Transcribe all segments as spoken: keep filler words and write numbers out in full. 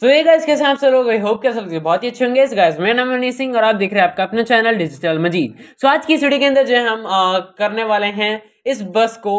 सो ये गाइस कैसे आप सब लोग, आई होप कैसे लगते बहुत ही अच्छे होंगे। इस गाइस मेरा नाम मनीष सिंह और आप देख रहे हैं आपका अपना channel digital Majid. So so, आज की इस वीडियो के अंदर जो है हम आ, करने वाले हैं इस बस को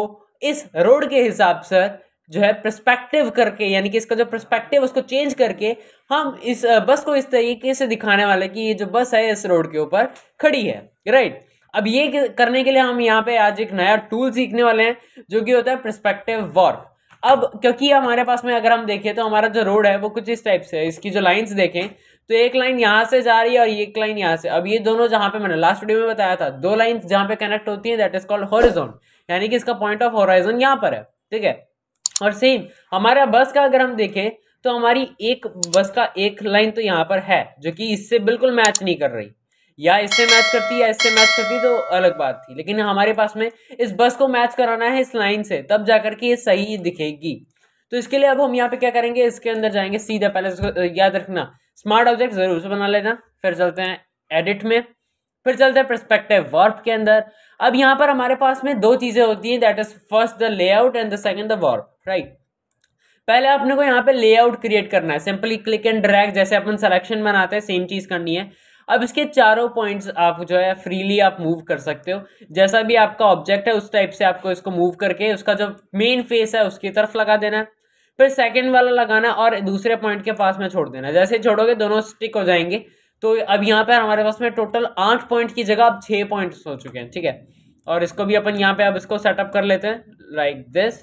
इस रोड के हिसाब से जो है पर्सपेक्टिव करके, यानी कि इसका जो पर्सपेक्टिव उसको चेंज करके हम इस बस को इस तरीके से दिखाने वाले कि ये जो बस है इस रोड के ऊपर खड़ी है, राइट। अब ये करने के लिए हम यहाँ पे आज एक नया टूल सीखने वाले हैं जो कि होता है पर्सपेक्टिव वॉर्प। अब क्योंकि हमारे पास में अगर हम देखें तो हमारा जो रोड है वो कुछ इस टाइप से है, इसकी जो लाइंस देखें तो एक लाइन यहाँ से जा रही है और एक लाइन यहाँ से। अब ये दोनों जहाँ पे मैंने लास्ट वीडियो में बताया था दो लाइंस जहाँ पे कनेक्ट होती हैं दैट इज कॉल्ड हॉरिजॉन, यानी कि इसका पॉइंट ऑफ हॉराइजन यहाँ पर है, ठीक है। और सेम हमारा बस का अगर हम देखें तो हमारी एक बस का एक लाइन तो यहाँ पर है जो कि इससे बिल्कुल मैच नहीं कर रही, या इससे मैच करती या इससे मैच करती तो अलग बात थी, लेकिन हमारे पास में इस बस को मैच कराना है इस लाइन से, तब जाकर के ये सही दिखेगी। तो इसके लिए अब हम यहाँ पे क्या करेंगे, इसके अंदर जाएंगे सीधा। पहले इसको याद रखना, स्मार्ट ऑब्जेक्ट जरूर से बना लेना, फिर चलते हैं एडिट में, फिर चलते हैं पर्सपेक्टिव वॉर्प के अंदर। अब यहाँ पर हमारे पास में दो चीजें होती हैं, that is first the layout and the second the warp, right. पहले अपने को यहाँ पे लेआउट क्रिएट करना है, सिंपली क्लिक एंड ड्रैग, जैसे अपन सिलेक्शन बनाते हैं सेम चीज करनी है। अब इसके चारों पॉइंट्स आप जो है फ्रीली आप मूव कर सकते हो, जैसा भी आपका ऑब्जेक्ट है उस टाइप से आपको इसको मूव करके उसका जो मेन फेस है उसकी तरफ लगा देना है, फिर सेकंड वाला लगाना और दूसरे पॉइंट के पास में छोड़ देना। जैसे छोड़ोगे दोनों स्टिक हो जाएंगे। तो अब यहाँ पर हमारे पास में टोटल आठ पॉइंट की जगह अब छः पॉइंट्स हो चुके हैं, ठीक है। और इसको भी अपन यहाँ पे अब इसको सेटअप कर लेते हैं लाइक दिस।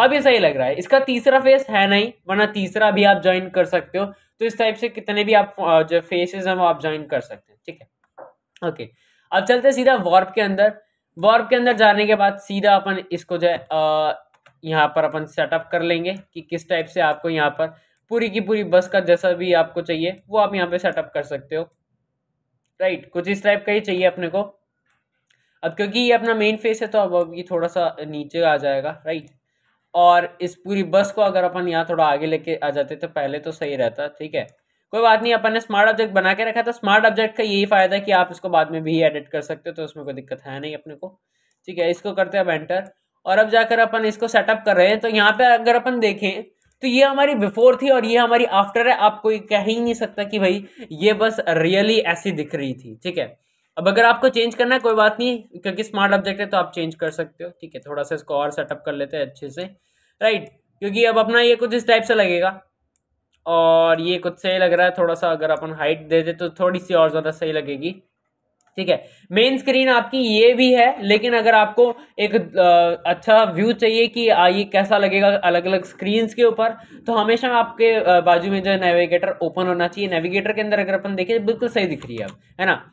अब ये सही लग रहा है। इसका तीसरा फेस है नहीं, वरना तीसरा भी आप ज्वाइन कर सकते हो। तो इस टाइप से कितने भी आप जो फेसेस हैं वो आप ज्वाइन कर सकते हैं, ठीक है, ओके। अब चलते हैं सीधा वॉर्प के अंदर। वॉर्प के अंदर जाने के बाद सीधा अपन इसको जो है यहाँ पर अपन सेटअप कर लेंगे कि किस टाइप से आपको यहाँ पर पूरी की पूरी बस का जैसा भी आपको चाहिए वो आप यहाँ पे सेटअप कर सकते हो, राइट। कुछ इस टाइप का ही चाहिए अपने को। अब क्योंकि ये अपना मेन फेस है तो अब ये थोड़ा सा नीचे आ जाएगा, राइट। और इस पूरी बस को अगर अपन यहाँ थोड़ा आगे लेके आ जाते तो पहले तो सही रहता, ठीक है। कोई बात नहीं, अपन ने स्मार्ट ऑब्जेक्ट बना के रखा था। स्मार्ट ऑब्जेक्ट का यही फायदा है कि आप इसको बाद में भी एडिट कर सकते हो, तो उसमें कोई दिक्कत है नहीं अपने को, ठीक है। इसको करते हैं अब एंटर। और अब जाकर अपन इसको सेटअप कर रहे हैं। तो यहाँ पे अगर अपन देखें तो ये हमारी बिफोर थी और ये हमारी आफ्टर है। आप कोई कह ही नहीं सकता कि भाई ये बस रियली ऐसी दिख रही थी, ठीक है। अब अगर आपको चेंज करना है कोई बात नहीं, क्योंकि स्मार्ट ऑब्जेक्ट है तो आप चेंज कर सकते हो, ठीक है। थोड़ा सा इसको और सेटअप कर लेते हैं अच्छे से, राइट। क्योंकि अब अपना ये कुछ इस टाइप से लगेगा और ये कुछ सही लग रहा है। थोड़ा सा अगर अपन हाइट दे दे तो थोड़ी सी और ज़्यादा सही लगेगी, ठीक है। मेन स्क्रीन आपकी ये भी है, लेकिन अगर आपको एक अच्छा व्यू चाहिए कि ये कैसा लगेगा अलग अलग स्क्रीन्स के ऊपर, तो हमेशा आपके बाजू में जो है नेविगेटर ओपन होना चाहिए। नेविगेटर के अंदर अगर अपन देखें बिल्कुल सही दिख रही है अब, है ना।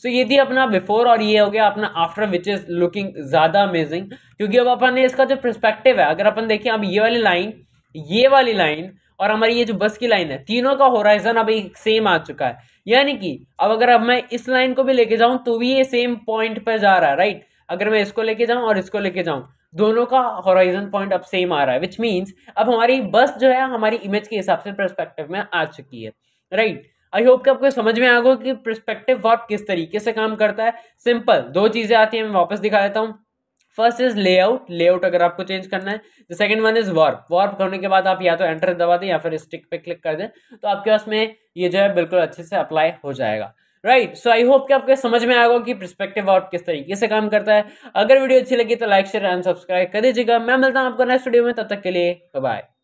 सो so, ये थी अपना बिफोर और ये हो गया अपना आफ्टर विच इज लुकिंग ज़्यादा अमेजिंग। क्योंकि अब अपन ने इसका जो पर्सपेक्टिव है अगर अपन देखें, अब ये वाली लाइन, ये वाली लाइन और हमारी ये जो बस की लाइन है, तीनों का होराइजन अब एक सेम आ चुका है। यानी कि अब अगर अब मैं इस लाइन को भी लेके जाऊं तो भी ये सेम पॉइंट पर जा रहा है, राइट। अगर मैं इसको लेके जाऊँ और इसको लेके जाऊँ, दोनों का होराइजन पॉइंट अब सेम आ रहा है, विच मीन्स अब हमारी बस जो है हमारी इमेज के हिसाब से पर्सपेक्टिव में आ चुकी है, राइट। आई होप कि आपको समझ में आ गया कि पर्सपेक्टिव वॉर्प किस तरीके से काम करता है। सिंपल दो चीज़ें आती हैं, मैं वापस दिखा देता हूँ। फर्स्ट इज लेआउट, लेआउट अगर आपको चेंज करना है। The second one is warp, warp होने के बाद आप या तो एंटर दबा दें या फिर स्टिक पे क्लिक कर दें, तो आपके पास में ये जो है बिल्कुल अच्छे से अप्लाई हो जाएगा, राइट। सो आई होप कि आपको समझ में आएगा कि पर्सपेक्टिव वॉर्प किस तरीके से काम करता है। अगर वीडियो अच्छी लगी तो लाइक शेयर एंड सब्सक्राइब कर दीजिएगा। मैं मिलता हूँ आपको नेक्स्ट वीडियो में, तब तक के लिए बाय।